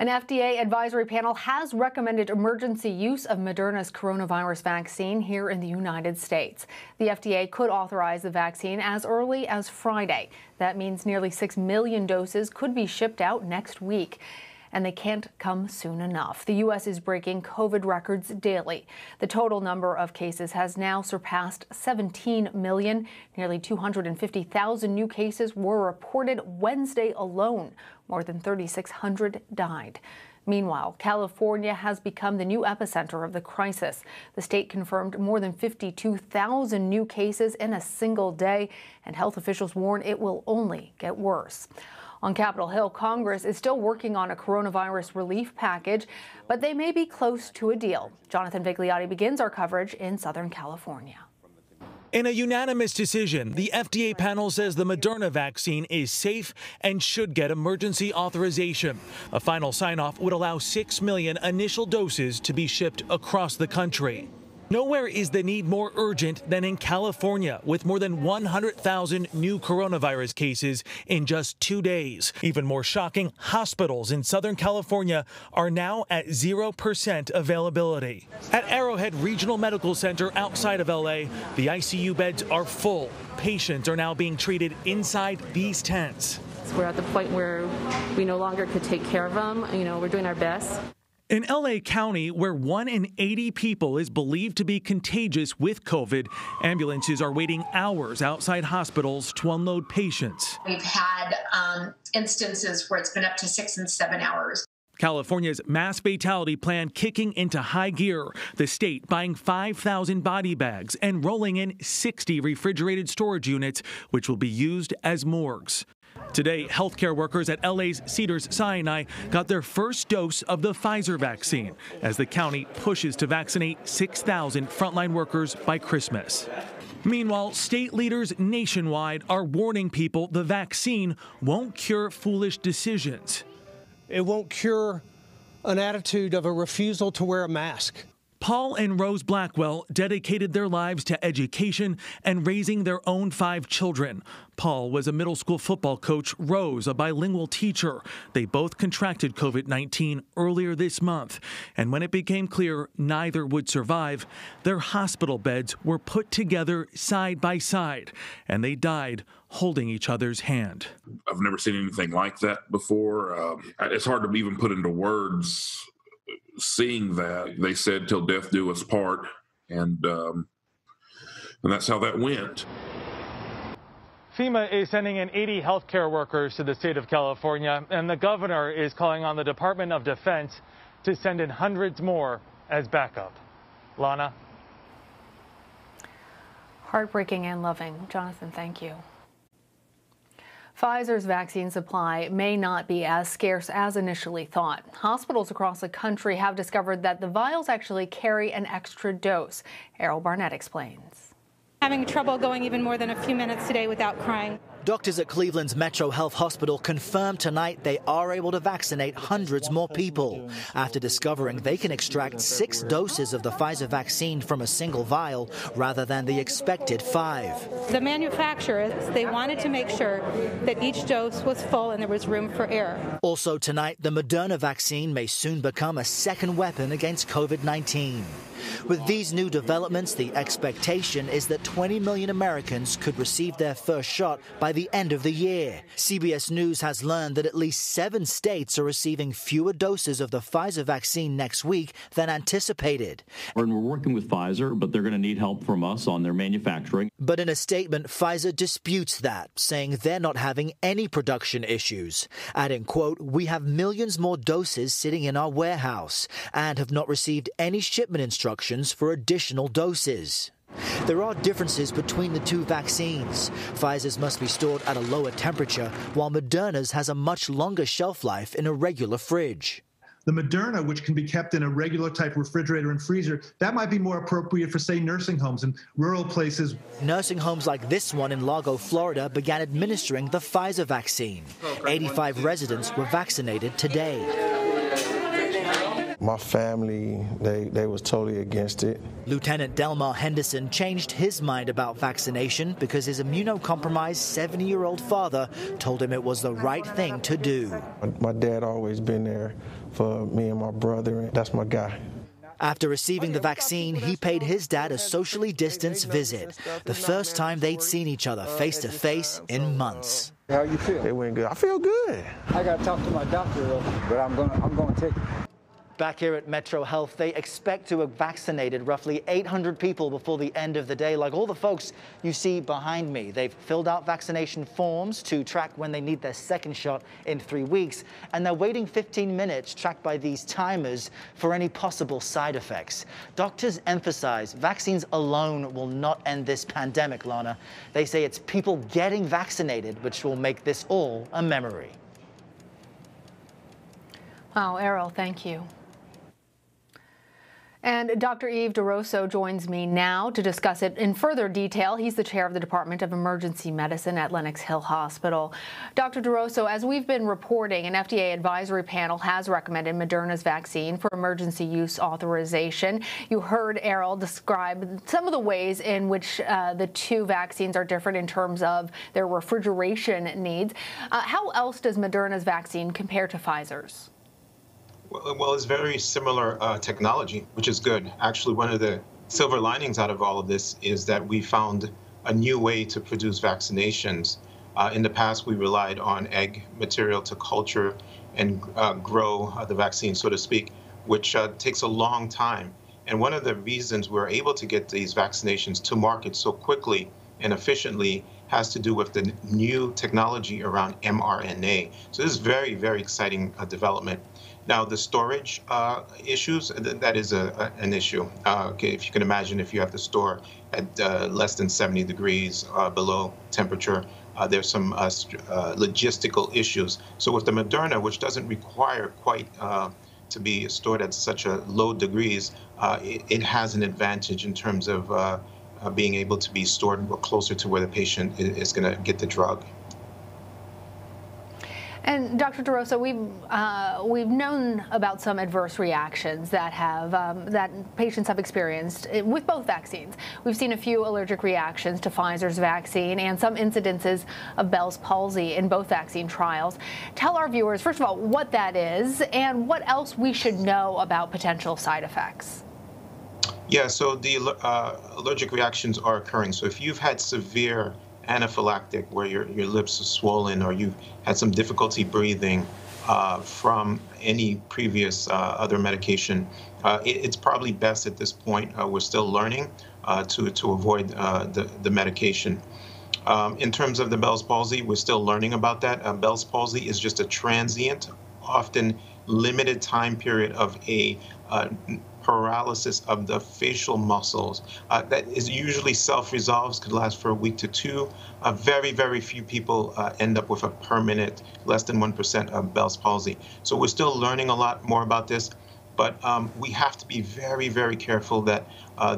An FDA advisory panel has recommended emergency use of Moderna's coronavirus vaccine here in the United States. The FDA could authorize the vaccine as early as Friday. That means nearly 6 million doses could be shipped out next week. And they can't come soon enough. The U.S. is breaking COVID records daily. The total number of cases has now surpassed 17 million. Nearly 250,000 new cases were reported Wednesday alone. More than 3,600 died. Meanwhile, California has become the new epicenter of the crisis. The state confirmed more than 52,000 new cases in a single day, and health officials warn it will only get worse. On Capitol Hill, Congress is still working on a coronavirus relief package, but they may be close to a deal. Jonathan Vigliotti begins our coverage in Southern California. In a unanimous decision, the FDA panel says the Moderna vaccine is safe and should get emergency authorization. A final sign-off would allow 6 million initial doses to be shipped across the country. Nowhere is the need more urgent than in California, with more than 100,000 new coronavirus cases in just 2 days. Even more shocking, hospitals in Southern California are now at 0% availability. At Arrowhead Regional Medical Center outside of LA, the ICU beds are full. Patients are now being treated inside these tents. We're at the point where we no longer could take care of them. You know, we're doing our best. In LA County, where 1 in 80 people is believed to be contagious with COVID, ambulances are waiting hours outside hospitals to unload patients. We've had instances where it's been up to 6 and 7 hours. California's mass fatality plan kicking into high gear. The state buying 5,000 body bags and rolling in 60 refrigerated storage units, which will be used as morgues. Today, healthcare workers at LA's Cedars-Sinai got their first dose of the Pfizer vaccine as the county pushes to vaccinate 6,000 frontline workers by Christmas. Meanwhile, state leaders nationwide are warning people the vaccine won't cure foolish decisions. It won't cure an attitude of a refusal to wear a mask. Paul and Rose Blackwell dedicated their lives to education and raising their own 5 children. Paul was a middle school football coach, Rose a bilingual teacher. They both contracted COVID-19 earlier this month, and when it became clear neither would survive, their hospital beds were put together side by side, and they died holding each other's hand. I've never seen anything like that before. It's hard to even put into words. Seeing that, they said, "Till death do us part," and that's how that went. FEMA is sending in 80 healthcare workers to the state of California, and the governor is calling on the Department of Defense to send in hundreds more as backup. Lana? Heartbreaking and loving. Jonathan, thank you. Pfizer's vaccine supply may not be as scarce as initially thought. Hospitals across the country have discovered that the vials actually carry an extra dose. Errol Barnett explains. Having trouble going even more than a few minutes today without crying. Doctors at Cleveland's Metro Health Hospital confirmed tonight they are able to vaccinate hundreds more people after discovering they can extract 6 doses of the Pfizer vaccine from a single vial rather than the expected 5. The manufacturers, they wanted to make sure that each dose was full and there was room for error. Also tonight, the Moderna vaccine may soon become a second weapon against COVID-19. With these new developments, the expectation is that 20 million Americans could receive their first shot by the end of the year. CBS News has learned that at least 7 states are receiving fewer doses of the Pfizer vaccine next week than anticipated. And we're working with Pfizer, but they're going to need help from us on their manufacturing. But in a statement, Pfizer disputes that, saying they're not having any production issues, adding, quote, "We have millions more doses sitting in our warehouse and have not received any shipment instructions for additional doses." There are differences between the 2 vaccines. Pfizer's must be stored at a lower temperature, while Moderna's has a much longer shelf life in a regular fridge. The Moderna, which can be kept in a regular type refrigerator and freezer, that might be more appropriate for, say, nursing homes and rural places. Nursing homes like this one in Largo, Florida, began administering the Pfizer vaccine. 85 residents were vaccinated today. My family, they was totally against it. Lieutenant Delmar Henderson changed his mind about vaccination because his immunocompromised 70-year-old father told him it was the right thing to do. My dad always been there for me and my brother, and that's my guy. After receiving the vaccine, he paid his dad a socially distanced visit, the first time they'd seen each other face-to-face in months. How you feel? It went good. I feel good. I got to talk to my doctor, though, but I'm gonna take it. Back here at Metro Health, they expect to have vaccinated roughly 800 people before the end of the day, like all the folks you see behind me. They've filled out vaccination forms to track when they need their second shot in 3 weeks, and they're waiting 15 minutes, tracked by these timers, for any possible side effects. Doctors emphasize vaccines alone will not end this pandemic, Lana. They say it's people getting vaccinated which will make this all a memory. Wow, Errol, thank you. And Dr. Yves Duroseau joins me now to discuss it in further detail. He's the chair of the Department of Emergency Medicine at Lenox Hill Hospital. Dr. Duroseau, as we've been reporting, an FDA advisory panel has recommended Moderna's vaccine for emergency use authorization. You heard Errol describe some of the ways in which the two vaccines are different in terms of their refrigeration needs. How else does Moderna's vaccine compare to Pfizer's? Well, it's very similar technology, which is good. Actually, one of the silver linings out of all of this is that we found a new way to produce vaccinations. In the past, we relied on egg material to culture and grow the vaccine, so to speak, which takes a long time. And one of the reasons we're able to get these vaccinations to market so quickly and efficiently has to do with the new technology around mRNA. So this is very, very exciting development. Now, the storage issues, that is an issue. Okay, if you can imagine, if you have to store at less than 70 degrees below temperature, there's some logistical issues. So with the Moderna, which doesn't require quite to be stored at such a low degrees, it has an advantage in terms of being able to be stored closer to where the patient is going to get the drug. And Dr. Duroseau, we've known about some adverse reactions that have that patients have experienced with both vaccines. We've seen a few allergic reactions to Pfizer's vaccine and some incidences of Bell's palsy in both vaccine trials. Tell our viewers, first of all, what that is and what else we should know about potential side effects. Yeah, so the allergic reactions are occurring. So if you've had severe anaphylactic, where your lips are swollen or you've had some difficulty breathing from any previous other medication, it's probably best at this point, we're still learning, to avoid the medication. In terms of the Bell's palsy, we're still learning about that. Bell's palsy is just a transient, often limited time period of a paralysis of the facial muscles that is usually self-resolves, could last for a week to two. Very, very few people end up with a permanent, less than 1% of Bell's palsy. So we're still learning a lot more about this, but we have to be very, very careful that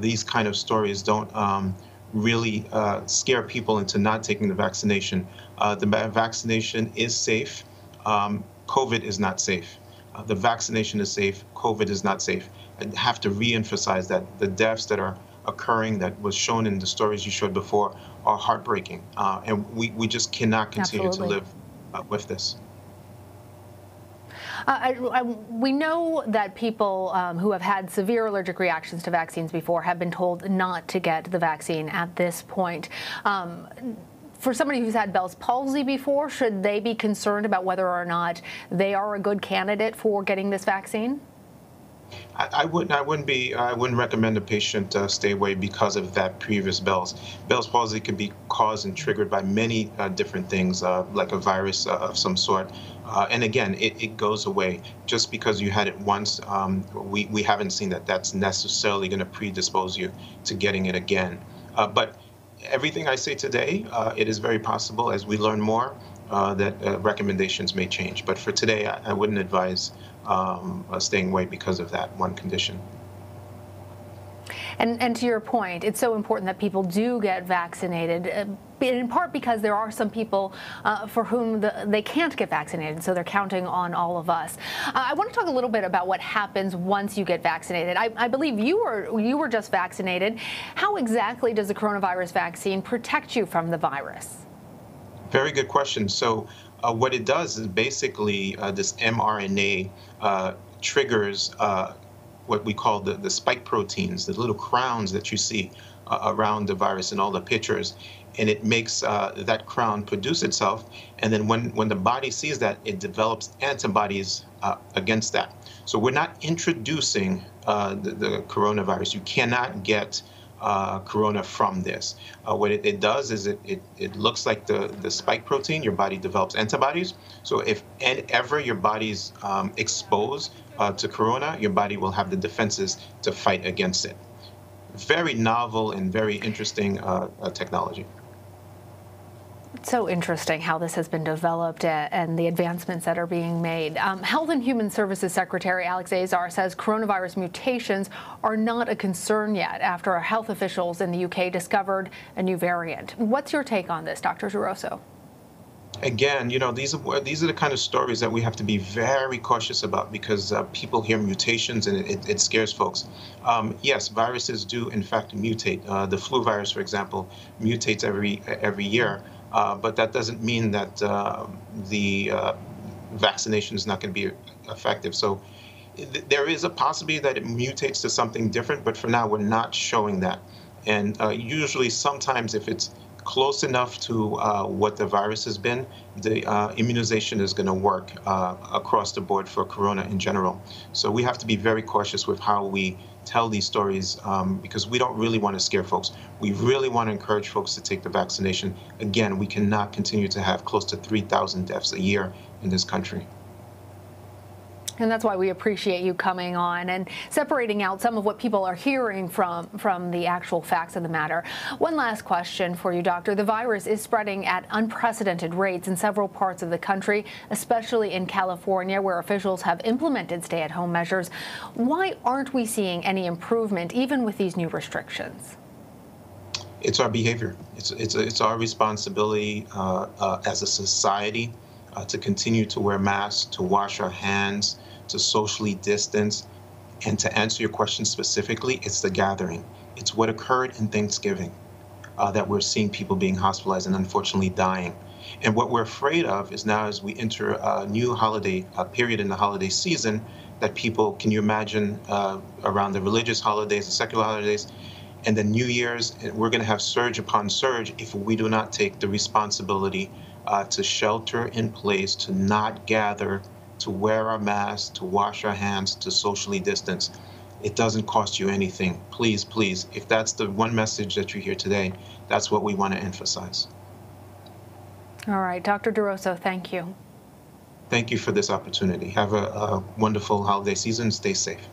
these kind of stories don't really scare people into not taking the vaccination. The vaccination is safe. COVID is not safe. The vaccination is safe. COVID is not safe. I have to reemphasize that the deaths that are occurring, that was shown in the stories you showed before, are heartbreaking. And we just cannot continue Absolutely. To live with this. We know that people who have had severe allergic reactions to vaccines before have been told not to get the vaccine at this point. For somebody who's had Bell's palsy before, should they be concerned about whether or not they are a good candidate for getting this vaccine? I wouldn't recommend a patient stay away because of that previous Bell's. Bell's palsy can be caused and triggered by many different things, like a virus of some sort. And again, it goes away. Just because you had it once, we haven't seen that that's necessarily going to predispose you to getting it again. But everything I say today, it is very possible as we learn more that recommendations may change. But for today, I wouldn't advise staying away because of that one condition. And to your point, it's so important that people do get vaccinated, in part because there are some people for whom they can't get vaccinated, so they're counting on all of us. I want to talk a little bit about what happens once you get vaccinated. I believe you were just vaccinated. How exactly does the coronavirus vaccine protect you from the virus? Very good question. So what it does is basically this mRNA triggers what we call the spike proteins, the little crowns that you see around the virus in all the pictures, and it makes that crown produce itself, and then when the body sees that, it develops antibodies against that. So we're not introducing the coronavirus. You cannot get corona from this. What it does is it looks like the spike protein. Your body develops antibodies. So if ever your body's exposed to corona, your body will have the defenses to fight against it. Very novel and very interesting technology. It's so interesting how this has been developed and the advancements that are being made. Health and Human Services Secretary Alex Azar says coronavirus mutations are not a concern yet after health officials in the UK discovered a new variant. What's your take on this, Dr. Duroseau? Again, you know, these are the kind of stories that we have to be very cautious about, because people hear mutations and it scares folks. Yes, viruses do in fact mutate. The flu virus, for example, mutates every year, but that doesn't mean that the vaccination is not going to be effective. So there is a possibility that it mutates to something different, but for now we're not showing that. And usually, sometimes if it's close enough to what the virus has been, the immunization is going to work across the board for corona in general. So we have to be very cautious with how we tell these stories, because we don't really want to scare folks. We really want to encourage folks to take the vaccination. Again, we cannot continue to have close to 3,000 deaths a year in this country. And that's why we appreciate you coming on and separating out some of what people are hearing from the actual facts of the matter. One last question for you, Doctor. The virus is spreading at unprecedented rates in several parts of the country, especially in California, where officials have implemented stay-at-home measures. Why aren't we seeing any improvement, even with these new restrictions? It's our behavior. It's our responsibility as a society to continue to wear masks, to wash our hands, to socially distance. And to answer your question specifically, it's the gathering. It's what occurred in Thanksgiving that we're seeing people being hospitalized and unfortunately dying. And what we're afraid of is now, as we enter a new holiday period in the holiday season, that people, can you imagine, around the religious holidays, the secular holidays, and the New Year's, we're going to have surge upon surge if we do not take the responsibility to shelter in place, to not gather, to wear our masks, to wash our hands, to socially distance. It doesn't cost you anything. Please, please, if that's the one message that you hear today, that's what we want to emphasize. All right, Dr. Duroseau, thank you. Thank you for this opportunity. Have a wonderful holiday season. Stay safe.